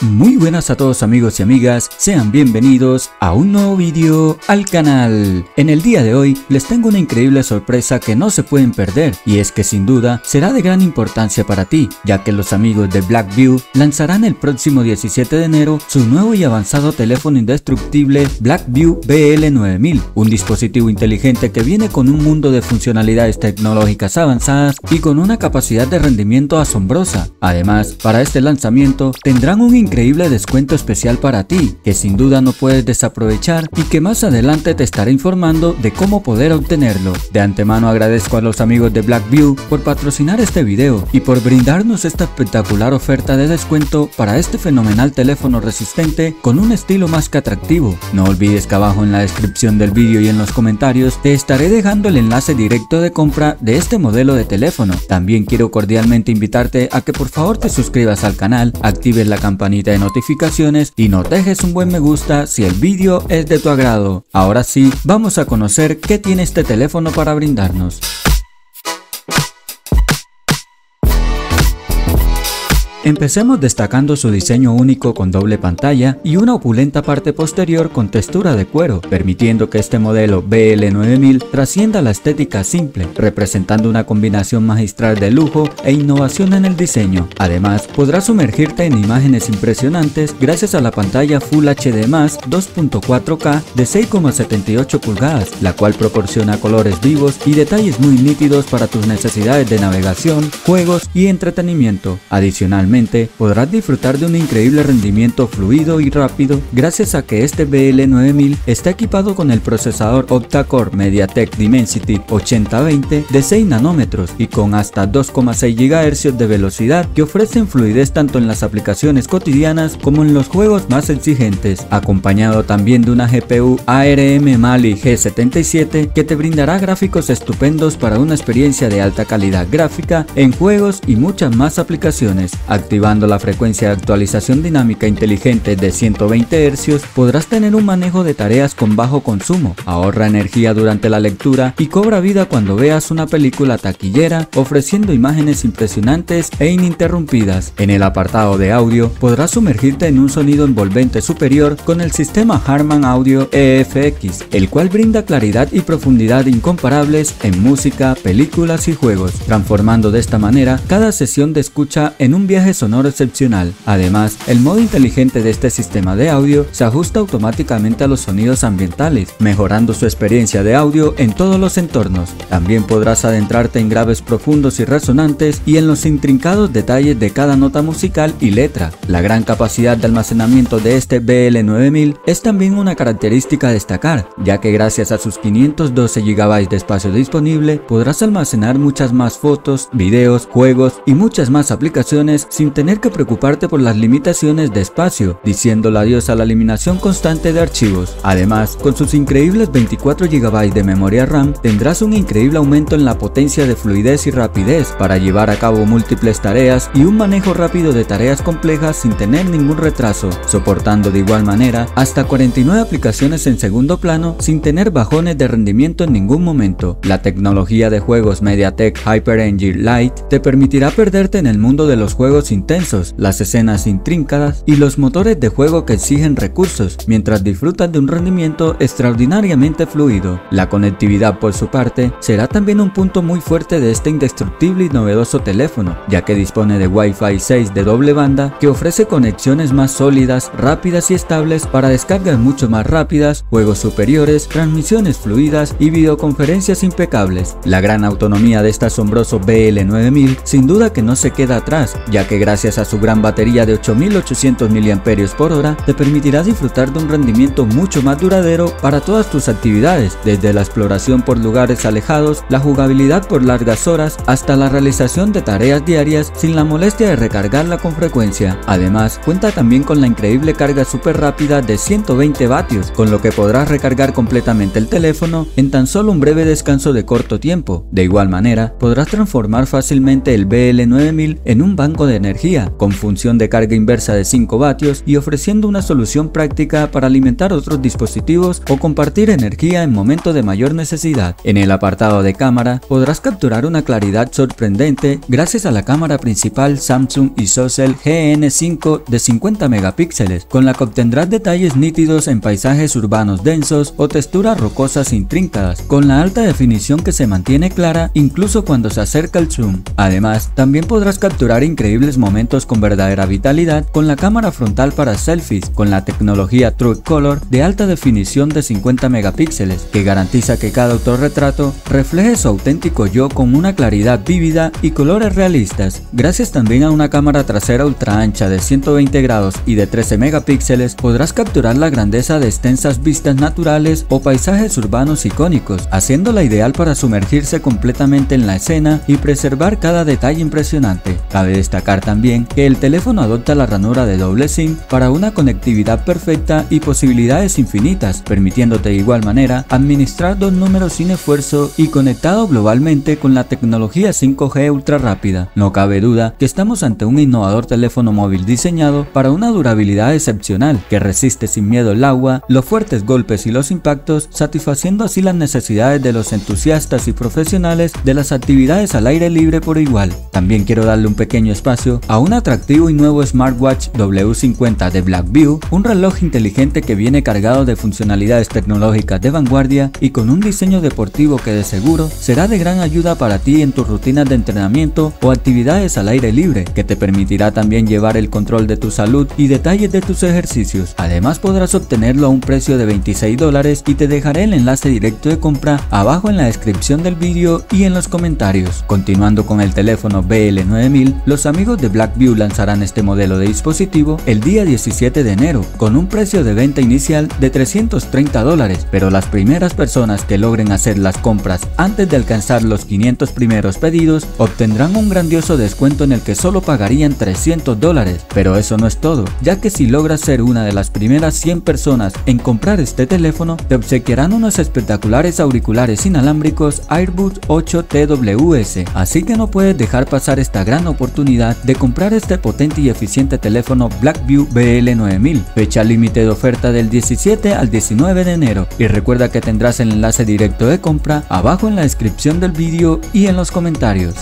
Muy buenas a todos amigos y amigas, sean bienvenidos a un nuevo vídeo al canal. En el día de hoy les tengo una increíble sorpresa que no se pueden perder, y es que sin duda será de gran importancia para ti, ya que los amigos de Blackview lanzarán el próximo 17 de enero su nuevo y avanzado teléfono indestructible Blackview BL9000, un dispositivo inteligente que viene con un mundo de funcionalidades tecnológicas avanzadas y con una capacidad de rendimiento asombrosa. Además, para este lanzamiento tendrán un increíble descuento especial para ti, que sin duda no puedes desaprovechar y que más adelante te estaré informando de cómo poder obtenerlo. De antemano agradezco a los amigos de Blackview por patrocinar este video y por brindarnos esta espectacular oferta de descuento para este fenomenal teléfono resistente con un estilo más que atractivo. No olvides que abajo en la descripción del vídeo y en los comentarios te estaré dejando el enlace directo de compra de este modelo de teléfono. También quiero cordialmente invitarte a que por favor te suscribas al canal, actives la campanita de notificaciones y nos dejes un buen me gusta si el vídeo es de tu agrado. Ahora sí, vamos a conocer qué tiene este teléfono para brindarnos. Empecemos destacando su diseño único con doble pantalla y una opulenta parte posterior con textura de cuero, permitiendo que este modelo BL9000 trascienda la estética simple, representando una combinación magistral de lujo e innovación en el diseño. Además, podrás sumergirte en imágenes impresionantes gracias a la pantalla Full HD+, 2.4K de 6,78 pulgadas, la cual proporciona colores vivos y detalles muy nítidos para tus necesidades de navegación, juegos y entretenimiento. Adicionalmente, podrás disfrutar de un increíble rendimiento fluido y rápido gracias a que este BL9000 está equipado con el procesador octa-core MediaTek Dimensity 8020 de 6 nanómetros y con hasta 2,6 GHz de velocidad que ofrecen fluidez tanto en las aplicaciones cotidianas como en los juegos más exigentes, acompañado también de una GPU ARM Mali G77 que te brindará gráficos estupendos para una experiencia de alta calidad gráfica en juegos y muchas más aplicaciones. Activando la frecuencia de actualización dinámica inteligente de 120 Hz, podrás tener un manejo de tareas con bajo consumo, ahorra energía durante la lectura y cobra vida cuando veas una película taquillera, ofreciendo imágenes impresionantes e ininterrumpidas. En el apartado de audio, podrás sumergirte en un sonido envolvente superior con el sistema Harman Audio EFX, el cual brinda claridad y profundidad incomparables en música, películas y juegos, transformando de esta manera cada sesión de escucha en un viaje sonoro excepcional. Además, el modo inteligente de este sistema de audio se ajusta automáticamente a los sonidos ambientales, mejorando su experiencia de audio en todos los entornos. También podrás adentrarte en graves profundos y resonantes y en los intrincados detalles de cada nota musical y letra. La gran capacidad de almacenamiento de este BL9000 es también una característica a destacar, ya que gracias a sus 512 GB de espacio disponible podrás almacenar muchas más fotos, videos, juegos y muchas más aplicaciones sin tener que preocuparte por las limitaciones de espacio, diciéndole adiós a la eliminación constante de archivos. Además, con sus increíbles 24 GB de memoria RAM, tendrás un increíble aumento en la potencia de fluidez y rapidez para llevar a cabo múltiples tareas y un manejo rápido de tareas complejas sin tener ningún retraso, soportando de igual manera hasta 49 aplicaciones en segundo plano sin tener bajones de rendimiento en ningún momento. La tecnología de juegos MediaTek Hyper Engine Lite te permitirá perderte en el mundo de los juegos intensos, las escenas intrincadas y los motores de juego que exigen recursos, mientras disfrutas de un rendimiento extraordinariamente fluido. La conectividad, por su parte, será también un punto muy fuerte de este indestructible y novedoso teléfono, ya que dispone de Wi-Fi 6 de doble banda que ofrece conexiones más sólidas, rápidas y estables para descargas mucho más rápidas, juegos superiores, transmisiones fluidas y videoconferencias impecables. La gran autonomía de este asombroso BL9000 sin duda que no se queda atrás, ya que gracias a su gran batería de 8800 mAh te permitirá disfrutar de un rendimiento mucho más duradero para todas tus actividades, desde la exploración por lugares alejados, la jugabilidad por largas horas, hasta la realización de tareas diarias sin la molestia de recargarla con frecuencia. Además, cuenta también con la increíble carga súper rápida de 120 vatios, con lo que podrás recargar completamente el teléfono en tan solo un breve descanso de corto tiempo. De igual manera, podrás transformar fácilmente el BL9000 en un banco de energía energía, con función de carga inversa de 5 vatios y ofreciendo una solución práctica para alimentar otros dispositivos o compartir energía en momentos de mayor necesidad. En el apartado de cámara podrás capturar una claridad sorprendente gracias a la cámara principal Samsung ISOCELL GN5 de 50 megapíxeles, con la que obtendrás detalles nítidos en paisajes urbanos densos o texturas rocosas intrincadas, con la alta definición que se mantiene clara incluso cuando se acerca el zoom. Además, también podrás capturar increíbles momentos con verdadera vitalidad con la cámara frontal para selfies, con la tecnología True Color de alta definición de 50 megapíxeles, que garantiza que cada autorretrato refleje su auténtico yo con una claridad vívida y colores realistas. Gracias también a una cámara trasera ultra ancha de 120 grados y de 13 megapíxeles, podrás capturar la grandeza de extensas vistas naturales o paisajes urbanos icónicos, haciéndola ideal para sumergirse completamente en la escena y preservar cada detalle impresionante. Cabe destacar también que el teléfono adopta la ranura de doble SIM para una conectividad perfecta y posibilidades infinitas, permitiéndote de igual manera administrar dos números sin esfuerzo y conectado globalmente con la tecnología 5G ultra rápida. No cabe duda que estamos ante un innovador teléfono móvil diseñado para una durabilidad excepcional, que resiste sin miedo el agua, los fuertes golpes y los impactos, satisfaciendo así las necesidades de los entusiastas y profesionales de las actividades al aire libre por igual. También quiero darle un pequeño espacio a un atractivo y nuevo smartwatch W50 de Blackview, un reloj inteligente que viene cargado de funcionalidades tecnológicas de vanguardia y con un diseño deportivo que de seguro será de gran ayuda para ti en tus rutinas de entrenamiento o actividades al aire libre, que te permitirá también llevar el control de tu salud y detalles de tus ejercicios. Además, podrás obtenerlo a un precio de $26 y te dejaré el enlace directo de compra abajo en la descripción del vídeo y en los comentarios. Continuando con el teléfono BL9000, los amigos de Blackview lanzarán este modelo de dispositivo el día 17 de enero con un precio de venta inicial de $330, pero las primeras personas que logren hacer las compras antes de alcanzar los 500 primeros pedidos obtendrán un grandioso descuento en el que solo pagarían $300, pero eso no es todo, ya que si logras ser una de las primeras 100 personas en comprar este teléfono, te obsequiarán unos espectaculares auriculares inalámbricos Airbus 8TWS, así que no puedes dejar pasar esta gran oportunidad de comprar este potente y eficiente teléfono Blackview BL9000, fecha límite de oferta del 17 al 19 de enero, y recuerda que tendrás el enlace directo de compra abajo en la descripción del vídeo y en los comentarios.